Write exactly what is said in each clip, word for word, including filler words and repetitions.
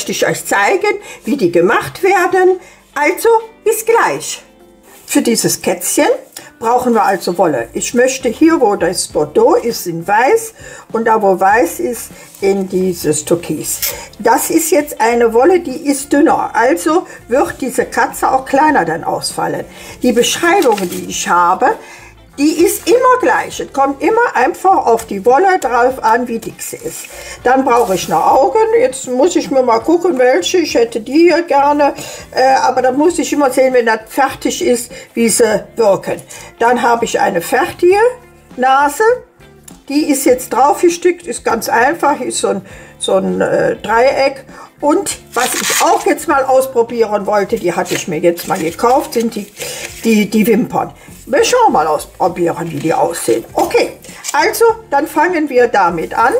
möchte ich euch zeigen, wie die gemacht werden. Also bis gleich. Für dieses Kätzchen brauchen wir also Wolle. Ich möchte hier, wo das Bordeaux ist, in Weiß und da, wo Weiß ist, in dieses Türkis. Das ist jetzt eine Wolle, die ist dünner, also wird diese Katze auch kleiner dann ausfallen. Die Beschreibung, die ich habe, die ist immer gleich. Es kommt immer einfach auf die Wolle drauf an, wie dick sie ist. Dann brauche ich noch Augen. Jetzt muss ich mir mal gucken, welche. Ich hätte die hier gerne. Äh, aber da muss ich immer sehen, wenn das fertig ist, wie sie wirken. Dann habe ich eine fertige Nase. Die ist jetzt drauf gestickt. Ist ganz einfach. Ist so ein, so ein äh, Dreieck. Und was ich auch jetzt mal ausprobieren wollte, die hatte ich mir jetzt mal gekauft, sind die, die, die Wimpern. Wir schauen mal ausprobieren, wie die aussehen. Okay, also dann fangen wir damit an.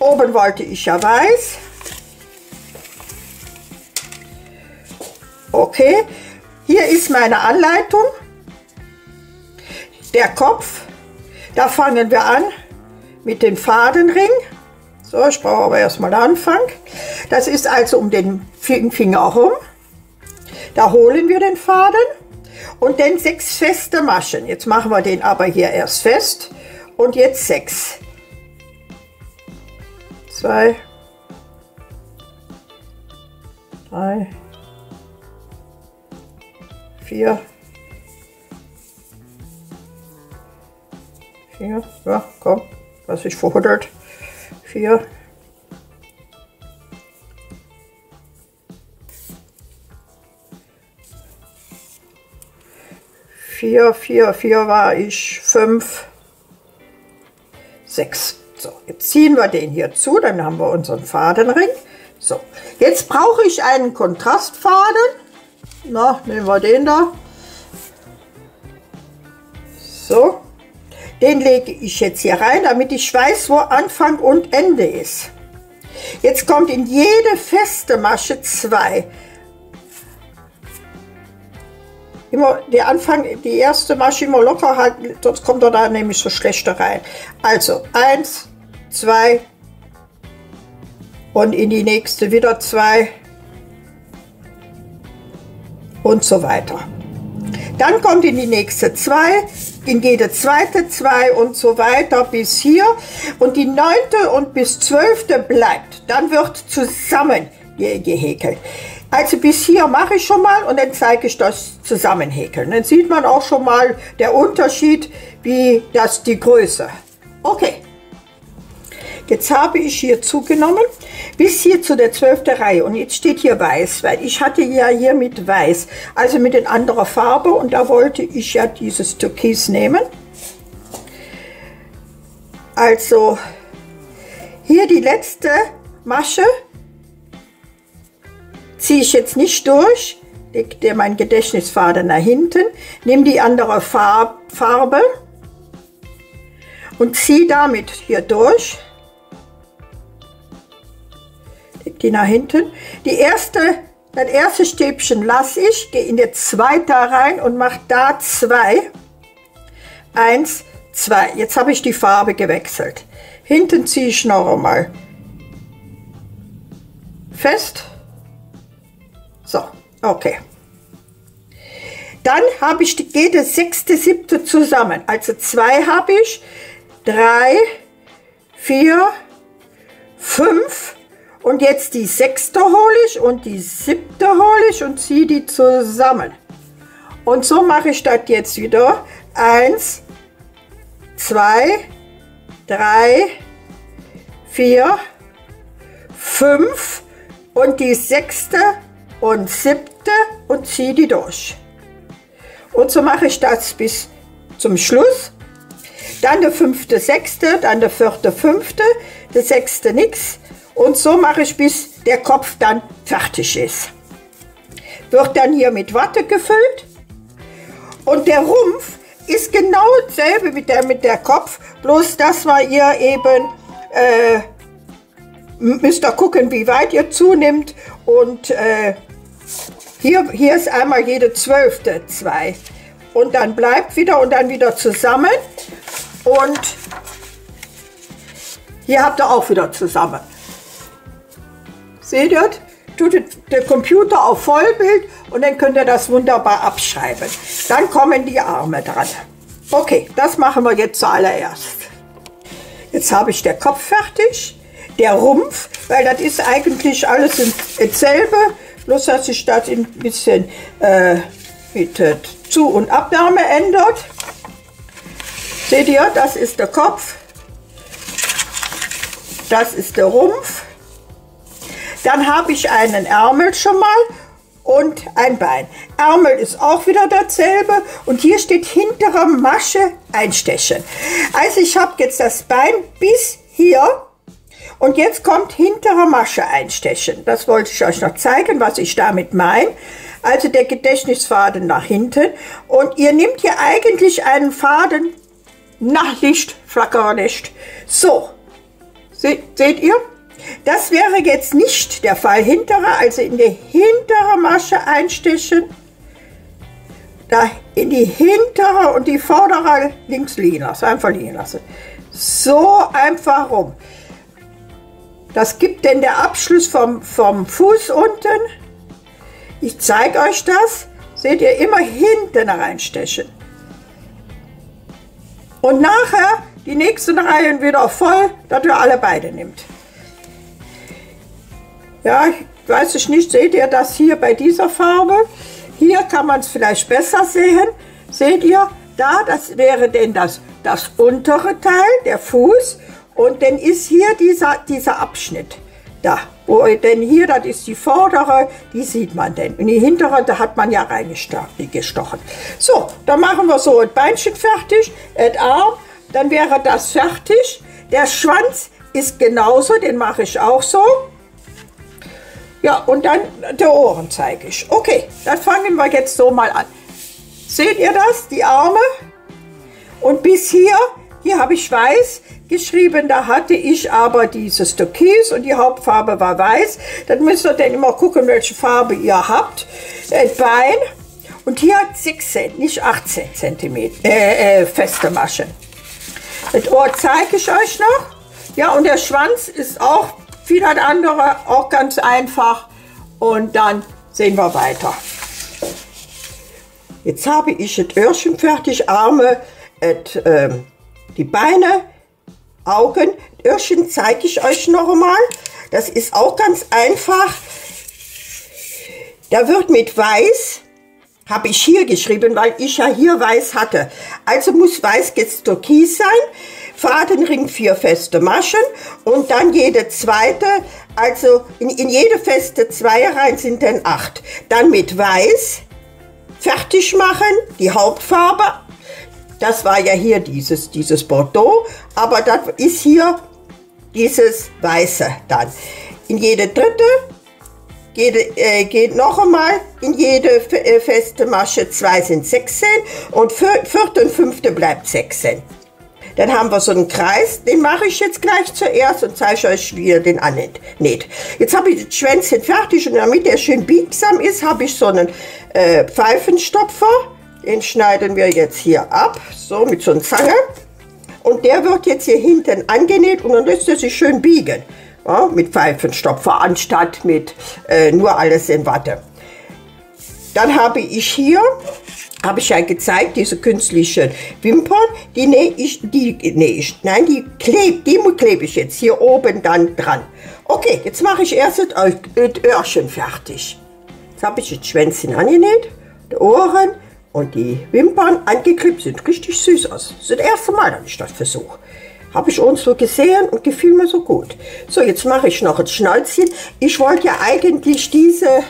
Oben wollte ich ja Weiß. Okay, hier ist meine Anleitung. Der Kopf, da fangen wir an mit dem Fadenring. So, ich brauche aber erstmal den Anfang. Das ist also um den Finger herum. Da holen wir den Faden und dann sechs feste Maschen. Jetzt machen wir den aber hier erst fest und jetzt sechs. Zwei. Drei. Vier. Vier. Ja, komm, was ich verhuddelt. Vier, vier, vier, vier war ich, fünf, sechs. So, jetzt ziehen wir den hier zu, dann haben wir unseren Fadenring. So, jetzt brauche ich einen Kontrastfaden. Na, nehmen wir den da. So. Den lege ich jetzt hier rein, damit ich weiß, wo Anfang und Ende ist. Jetzt kommt in jede feste Masche zwei. Immer der Anfang, die erste Masche immer locker halten, sonst kommt er da nämlich so schlechter rein. Also eins, zwei und in die nächste wieder zwei und so weiter. Dann kommt in die nächste zwei, in jede zweite zwei und so weiter bis hier. Und die neunte und bis zwölfte bleibt. Dann wird zusammen gehäkelt. Also bis hier mache ich schon mal und dann zeige ich das Zusammenhäkeln. Dann sieht man auch schon mal der Unterschied, wie das die Größe. Okay, jetzt habe ich hier zugenommen bis hier zu der zwölften Reihe und jetzt steht hier Weiß, weil ich hatte ja hier mit Weiß, also mit einer anderen Farbe und da wollte ich ja dieses Türkis nehmen. Also hier die letzte Masche ziehe ich jetzt nicht durch, lege dir meinen Gedächtnisfaden nach hinten, nehme die andere Farbe und ziehe damit hier durch. Die nach hinten. Die erste, das erste Stäbchen lasse ich, gehe in der zweite rein und mache da zwei. Eins, zwei. Jetzt habe ich die Farbe gewechselt. Hinten ziehe ich noch einmal fest. So, okay. Dann habe ich die, jede sechste, siebte zusammen. Also zwei habe ich, drei, vier, fünf. Und jetzt die sechste hole ich und die siebte hole ich und ziehe die zusammen. Und so mache ich das jetzt wieder. Eins, zwei, drei, vier, fünf und die sechste und siebte und ziehe die durch. Und so mache ich das bis zum Schluss. Dann der fünfte, sechste, dann der vierte, fünfte, der sechste nix. Und so mache ich, bis der Kopf dann fertig ist. Wird dann hier mit Watte gefüllt. Und der Rumpf ist genau dasselbe mit der, mit der Kopf, bloß dass wir ihr eben, äh, müsst ihr gucken, wie weit ihr zunimmt. Und äh, hier, hier ist einmal jede zwölfte zwei. Und dann bleibt wieder und dann wieder zusammen. Und Hier habt ihr auch wieder zusammen. Seht ihr? Tut der Computer auf Vollbild und dann könnt ihr das wunderbar abschreiben. Dann kommen die Arme dran. Okay, das machen wir jetzt zuallererst. Jetzt habe ich den Kopf fertig, der Rumpf, weil das ist eigentlich alles dasselbe, bloß dass sich das ein bisschen äh, mit äh, Zu- und Abnahme ändert. Seht ihr, das ist der Kopf, das ist der Rumpf. Dann habe ich einen Ärmel schon mal und ein Bein. Ärmel ist auch wieder dasselbe und hier steht hintere Masche einstechen. Also ich habe jetzt das Bein bis hier und jetzt kommt hintere Masche einstechen. Das wollte ich euch noch zeigen, was ich damit meine. Also der Gedächtnisfaden nach hinten und ihr nehmt hier eigentlich einen Faden nach Licht, Flackerlicht. So, seht, seht ihr? Das wäre jetzt nicht der Fall. Hintere, also in die hintere Masche einstechen, da in die hintere und die vordere links liegen lassen, einfach liegen lassen. So einfach rum. Das gibt denn der Abschluss vom, vom Fuß unten. Ich zeige euch das. Seht ihr, immer hinten reinstechen. Und nachher die nächsten Reihen wieder voll, dass ihr alle beide nehmt. Ja, weiß ich nicht, seht ihr das hier bei dieser Farbe? Hier kann man es vielleicht besser sehen. Seht ihr, da, das wäre denn das, das untere Teil, der Fuß. Und dann ist hier dieser, dieser Abschnitt da. Wo denn hier, das ist die vordere, die sieht man denn. Und die hintere, da hat man ja reingestochen. So, dann machen wir so ein Beinchen fertig, ein Arm, dann wäre das fertig. Der Schwanz ist genauso, den mache ich auch so. Ja, und dann der Ohren zeige ich. Okay, dann fangen wir jetzt so mal an. Seht ihr das? Die Arme. Und bis hier, hier habe ich weiß geschrieben, da hatte ich aber dieses Türkis und die Hauptfarbe war weiß. Dann müsst ihr dann immer gucken, welche Farbe ihr habt. Das Bein. Und hier hat sechzehn, nicht achtzehn Zentimeter äh, äh, feste Maschen. Das Ohr zeige ich euch noch. Ja, und der Schwanz ist auch wie das andere, auch ganz einfach. Und dann sehen wir weiter. Jetzt habe ich das Öhrchen fertig, Arme, et, ähm, die Beine, Augen. Das Öhrchen zeige ich euch noch mal. Das ist auch ganz einfach. Da wird mit Weiß, habe ich hier geschrieben, weil ich ja hier Weiß hatte. Also muss Weiß jetzt Türkis sein. Fadenring vier feste Maschen und dann jede zweite, also in, in jede feste zwei rein sind dann acht. Dann mit Weiß fertig machen, die Hauptfarbe, das war ja hier dieses, dieses Bordeaux, aber das ist hier dieses Weiße dann. In jede dritte, jede, äh, geht noch einmal, in jede äh, feste Masche zwei sind sechzehn und vier, vierte und fünfte bleibt sechzehn. Dann haben wir so einen Kreis, den mache ich jetzt gleich zuerst und zeige euch, wie ihr den annäht. Jetzt habe ich das Schwänzchen fertig und damit der schön biegsam ist, habe ich so einen äh, Pfeifenstopfer. Den schneiden wir jetzt hier ab, so mit so einer Zange. Und der wird jetzt hier hinten angenäht und dann lässt er sich schön biegen. Ja, mit Pfeifenstopfer anstatt mit äh, nur alles in Watte. Dann habe ich hier... habe ich ja gezeigt, diese künstlichen Wimpern, die nähe ich, die nähe ich, nein, die klebe, die klebe ich jetzt hier oben dann dran. Okay, jetzt mache ich erst das Öhrchen fertig. Jetzt habe ich das Schwänzchen angenäht, die Ohren und die Wimpern angeklebt, sind richtig süß aus. Das ist das erste Mal, dass ich das versuche. Habe ich uns so gesehen und gefiel mir so gut. So, jetzt mache ich noch ein Schnäuzchen. Ich wollte ja eigentlich diese...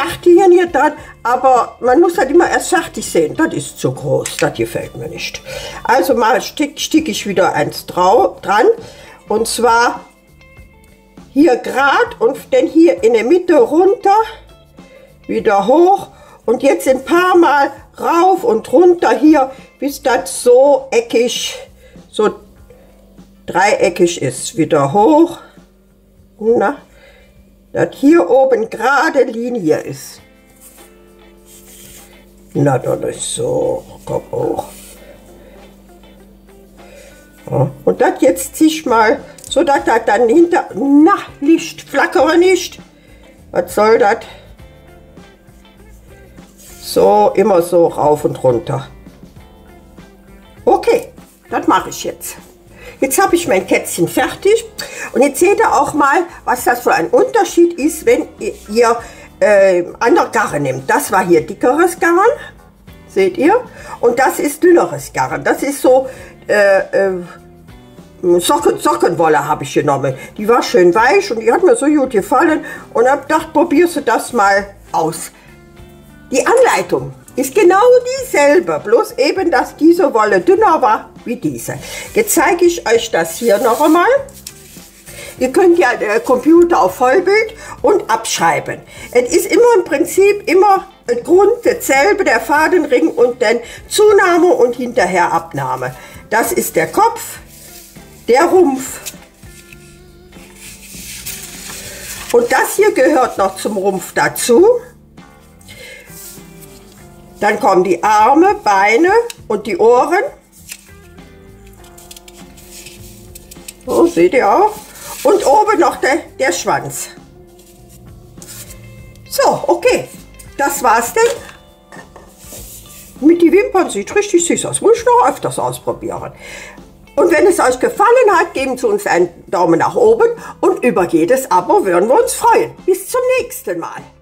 fertigen hier dann, aber man muss halt immer erst fertig sehen. Das ist zu groß, das gefällt mir nicht. Also mal stick, stick ich wieder eins drau, dran und zwar hier gerade und dann hier in der Mitte runter, wieder hoch und jetzt ein paar Mal rauf und runter hier, bis das so eckig, so dreieckig ist. Wieder hoch, na, dass hier oben gerade Linie ist. Na, dann ist so, komm hoch. Ja. Und das jetzt ziehe ich mal sodass das dann hinter... Na, Licht, flackere nicht. Was soll das? So, immer so rauf und runter. Okay, das mache ich jetzt. Jetzt habe ich mein Kätzchen fertig. Und jetzt seht ihr auch mal, was das für ein Unterschied ist, wenn ihr äh, andere Garn nehmt. Das war hier dickeres Garn, seht ihr? Und das ist dünneres Garn. Das ist so äh, äh, Socken, Sockenwolle habe ich genommen. Die war schön weich und die hat mir so gut gefallen. Und habe gedacht, probierst du das mal aus. Die Anleitung ist genau dieselbe, bloß eben, dass diese Wolle dünner war wie diese. Jetzt zeige ich euch das hier noch einmal. Ihr könnt ja den Computer auf Vollbild und abschreiben. Es ist immer im Prinzip immer ein Grund dasselbe, der Fadenring und dann Zunahme und hinterher Abnahme. Das ist der Kopf, der Rumpf. Und das hier gehört noch zum Rumpf dazu. Dann kommen die Arme, Beine und die Ohren. So, seht ihr auch. Und oben noch der, der Schwanz. So, okay. Das war's denn. Mit den Wimpern sieht richtig süß aus. Muss ich noch öfters ausprobieren. Und wenn es euch gefallen hat, geben Sie uns einen Daumen nach oben. Und über jedes Abo würden wir uns freuen. Bis zum nächsten Mal.